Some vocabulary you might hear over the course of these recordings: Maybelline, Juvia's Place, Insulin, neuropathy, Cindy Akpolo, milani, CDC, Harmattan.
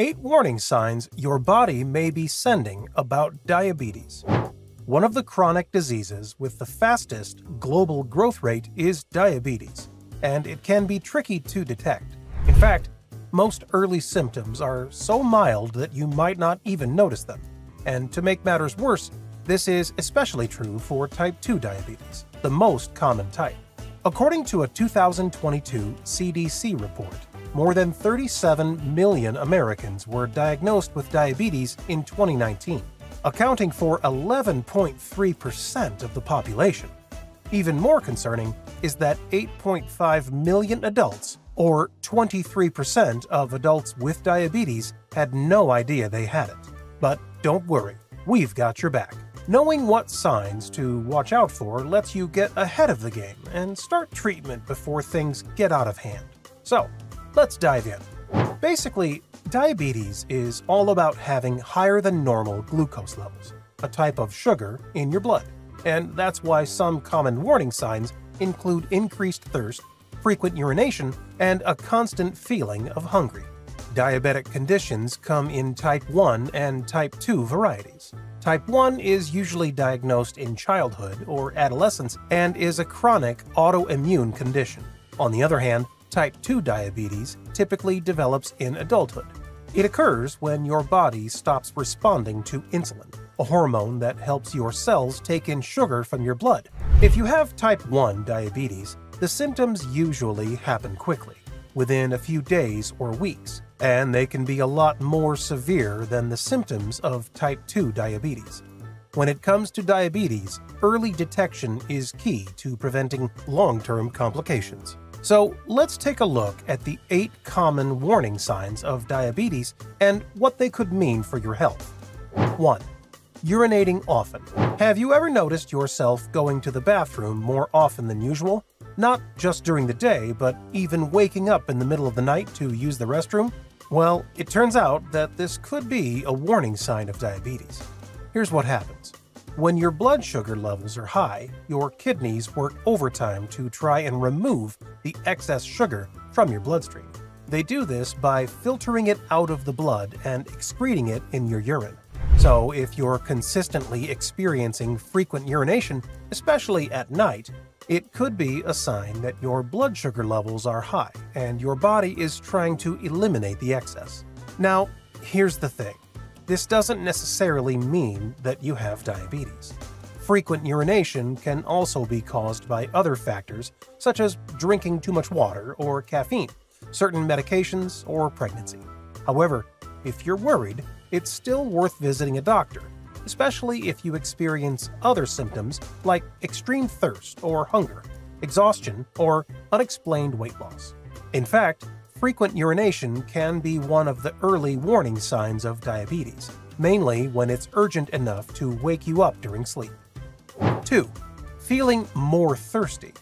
8 warning signs your body may be sending about diabetes. One of the chronic diseases with the fastest global growth rate is diabetes, and it can be tricky to detect. In fact, most early symptoms are so mild that you might not even notice them. And to make matters worse, this is especially true for type 2 diabetes, the most common type. According to a 2022 CDC report, more than 37 million Americans were diagnosed with diabetes in 2019, accounting for 11.3% of the population. Even more concerning is that 8.5 million adults, or 23% of adults with diabetes, had no idea they had it. But don't worry, we've got your back. Knowing what signs to watch out for lets you get ahead of the game and start treatment before things get out of hand. So, let's dive in. Basically, diabetes is all about having higher than normal glucose levels, a type of sugar in your blood. And that's why some common warning signs include increased thirst, frequent urination, and a constant feeling of hunger. Diabetic conditions come in type 1 and type 2 varieties. Type 1 is usually diagnosed in childhood or adolescence and is a chronic autoimmune condition. On the other hand, type 2 diabetes typically develops in adulthood. It occurs when your body stops responding to insulin, a hormone that helps your cells take in sugar from your blood. If you have type 1 diabetes, the symptoms usually happen quickly, within a few days or weeks, and they can be a lot more severe than the symptoms of type 2 diabetes. When it comes to diabetes, early detection is key to preventing long-term complications. So let's take a look at the 8 common warning signs of diabetes and what they could mean for your health. 1. Urinating often. Have you ever noticed yourself going to the bathroom more often than usual? Not just during the day, but even waking up in the middle of the night to use the restroom? Well, it turns out that this could be a warning sign of diabetes. Here's what happens. When your blood sugar levels are high, your kidneys work overtime to try and remove the excess sugar from your bloodstream. They do this by filtering it out of the blood and excreting it in your urine. So if you're consistently experiencing frequent urination, especially at night, it could be a sign that your blood sugar levels are high and your body is trying to eliminate the excess. Now, here's the thing. This doesn't necessarily mean that you have diabetes. Frequent urination can also be caused by other factors, such as drinking too much water or caffeine, certain medications, or pregnancy. However, if you're worried, it's still worth visiting a doctor, especially if you experience other symptoms like extreme thirst or hunger, exhaustion, or unexplained weight loss. In fact, frequent urination can be one of the early warning signs of diabetes, mainly when it's urgent enough to wake you up during sleep. 2. Feeling more thirsty.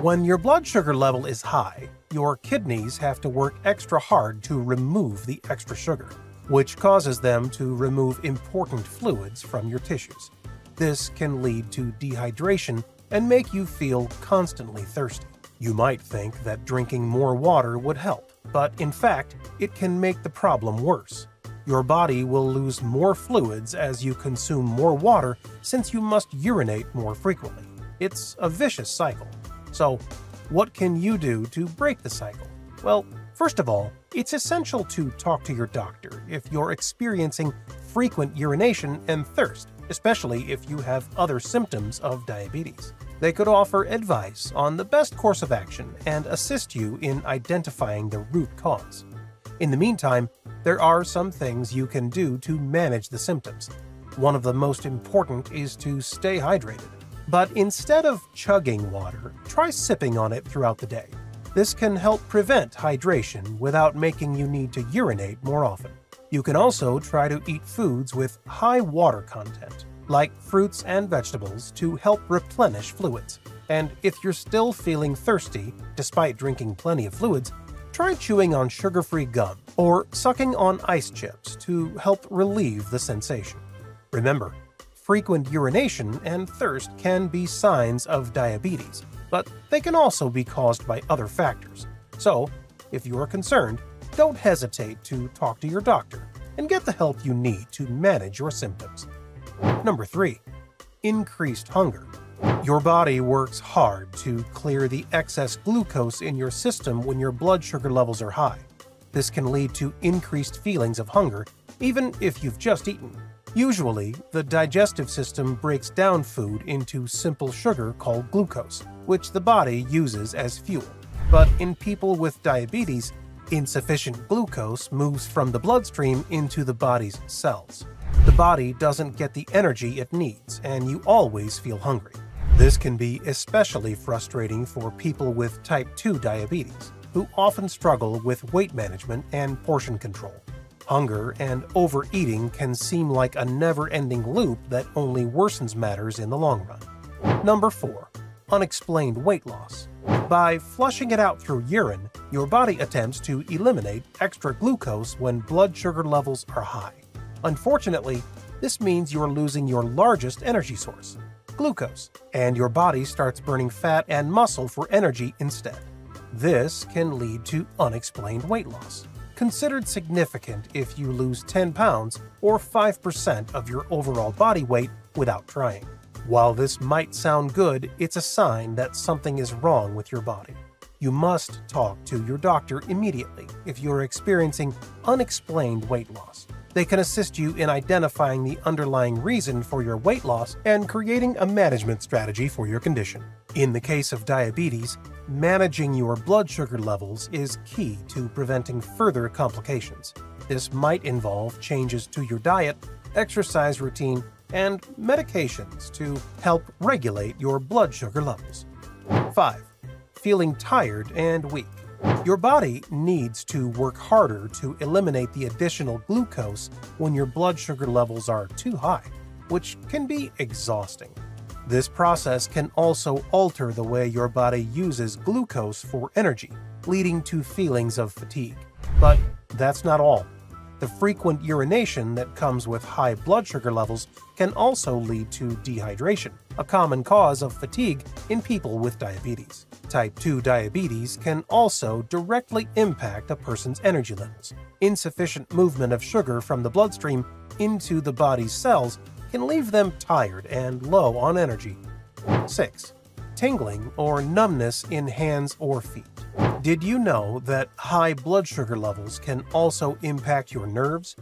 When your blood sugar level is high, your kidneys have to work extra hard to remove the extra sugar, which causes them to remove important fluids from your tissues. This can lead to dehydration and make you feel constantly thirsty. You might think that drinking more water would help, but in fact, it can make the problem worse. Your body will lose more fluids as you consume more water since you must urinate more frequently. It's a vicious cycle. So, what can you do to break the cycle? Well, first of all, it's essential to talk to your doctor if you're experiencing frequent urination and thirst, especially if you have other symptoms of diabetes. They could offer advice on the best course of action and assist you in identifying the root cause. In the meantime, there are some things you can do to manage the symptoms. One of the most important is to stay hydrated. But instead of chugging water, try sipping on it throughout the day. This can help prevent hydration without making you need to urinate more often. You can also try to eat foods with high water content, like fruits and vegetables, to help replenish fluids. And if you're still feeling thirsty, despite drinking plenty of fluids, try chewing on sugar-free gum or sucking on ice chips to help relieve the sensation. Remember, frequent urination and thirst can be signs of diabetes, but they can also be caused by other factors. So, if you are concerned, don't hesitate to talk to your doctor and get the help you need to manage your symptoms. Number 3. Increased hunger. Your body works hard to clear the excess glucose in your system when your blood sugar levels are high. This can lead to increased feelings of hunger, even if you've just eaten. Usually, the digestive system breaks down food into simple sugar called glucose, which the body uses as fuel. But in people with diabetes, insufficient glucose moves from the bloodstream into the body's cells. The body doesn't get the energy it needs, and you always feel hungry. This can be especially frustrating for people with type 2 diabetes, who often struggle with weight management and portion control. Hunger and overeating can seem like a never-ending loop that only worsens matters in the long run. Number 4. Unexplained weight loss. By flushing it out through urine, your body attempts to eliminate extra glucose when blood sugar levels are high. Unfortunately, this means you're losing your largest energy source, glucose, and your body starts burning fat and muscle for energy instead. This can lead to unexplained weight loss, considered significant if you lose 10 pounds or 5% of your overall body weight without trying. While this might sound good, it's a sign that something is wrong with your body. You must talk to your doctor immediately if you're experiencing unexplained weight loss. They can assist you in identifying the underlying reason for your weight loss and creating a management strategy for your condition. In the case of diabetes, managing your blood sugar levels is key to preventing further complications. This might involve changes to your diet, exercise routine, and medications to help regulate your blood sugar levels. 5. Feeling tired and weak. Your body needs to work harder to eliminate the additional glucose when your blood sugar levels are too high, which can be exhausting. This process can also alter the way your body uses glucose for energy, leading to feelings of fatigue. But that's not all. The frequent urination that comes with high blood sugar levels can also lead to dehydration, a common cause of fatigue in people with diabetes. Type 2 diabetes can also directly impact a person's energy levels. Insufficient movement of sugar from the bloodstream into the body's cells can leave them tired and low on energy. 6. Tingling or numbness in hands or feet. Did you know that high blood sugar levels can also impact your nerves?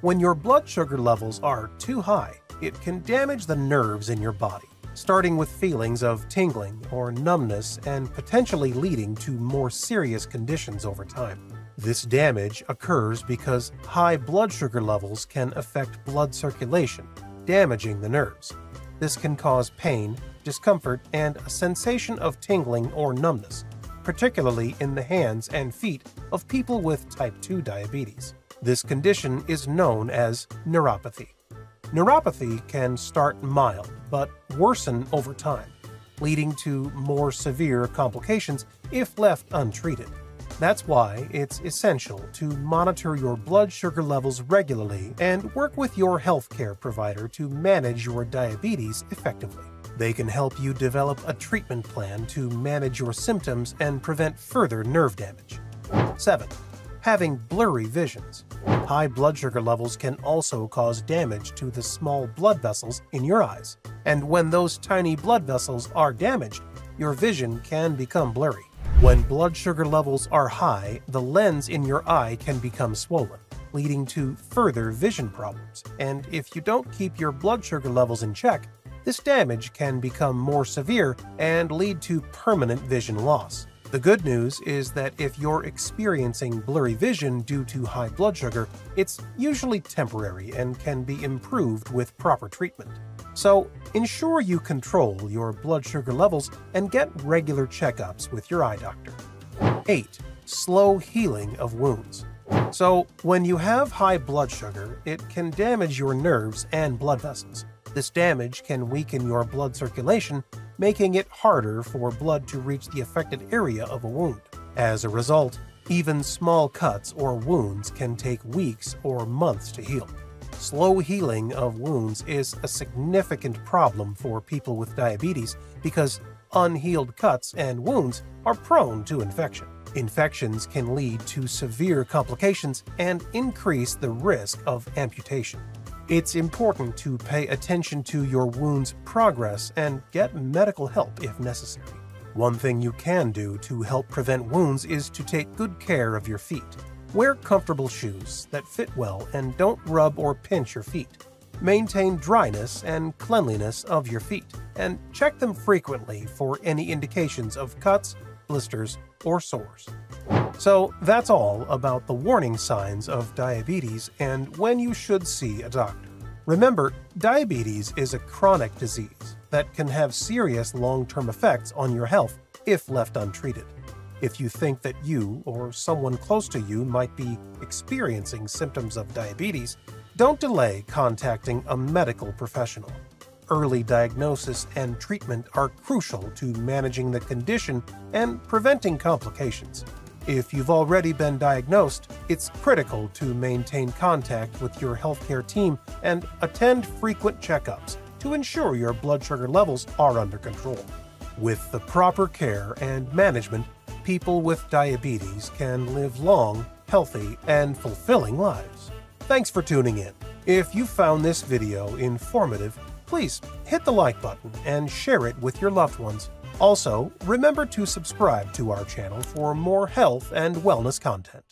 When your blood sugar levels are too high, it can damage the nerves in your body, starting with feelings of tingling or numbness and potentially leading to more serious conditions over time. This damage occurs because high blood sugar levels can affect blood circulation, damaging the nerves. This can cause pain, discomfort, and a sensation of tingling or numbness, particularly in the hands and feet of people with type 2 diabetes. This condition is known as neuropathy. Neuropathy can start mild but worsen over time, leading to more severe complications if left untreated. That's why it's essential to monitor your blood sugar levels regularly and work with your healthcare provider to manage your diabetes effectively. They can help you develop a treatment plan to manage your symptoms and prevent further nerve damage. 7. Having blurry visions. High blood sugar levels can also cause damage to the small blood vessels in your eyes. And when those tiny blood vessels are damaged, your vision can become blurry. When blood sugar levels are high, the lens in your eye can become swollen, leading to further vision problems. And if you don't keep your blood sugar levels in check, this damage can become more severe and lead to permanent vision loss. The good news is that if you're experiencing blurry vision due to high blood sugar, it's usually temporary and can be improved with proper treatment. So, ensure you control your blood sugar levels and get regular checkups with your eye doctor. 8. Slow healing of wounds. So, when you have high blood sugar, it can damage your nerves and blood vessels. This damage can weaken your blood circulation, making it harder for blood to reach the affected area of a wound. As a result, even small cuts or wounds can take weeks or months to heal. Slow healing of wounds is a significant problem for people with diabetes because unhealed cuts and wounds are prone to infection. Infections can lead to severe complications and increase the risk of amputation. It's important to pay attention to your wound's progress and get medical help if necessary. One thing you can do to help prevent wounds is to take good care of your feet. Wear comfortable shoes that fit well and don't rub or pinch your feet. Maintain dryness and cleanliness of your feet, and check them frequently for any indications of cuts, blisters, or sores. So that's all about the warning signs of diabetes and when you should see a doctor. Remember, diabetes is a chronic disease that can have serious long-term effects on your health if left untreated. If you think that you or someone close to you might be experiencing symptoms of diabetes, don't delay contacting a medical professional. Early diagnosis and treatment are crucial to managing the condition and preventing complications. If you've already been diagnosed, it's critical to maintain contact with your healthcare team and attend frequent checkups to ensure your blood sugar levels are under control. With the proper care and management, people with diabetes can live long, healthy, and fulfilling lives. Thanks for tuning in. If you found this video informative, please hit the like button and share it with your loved ones. Also, remember to subscribe to our channel for more health and wellness content.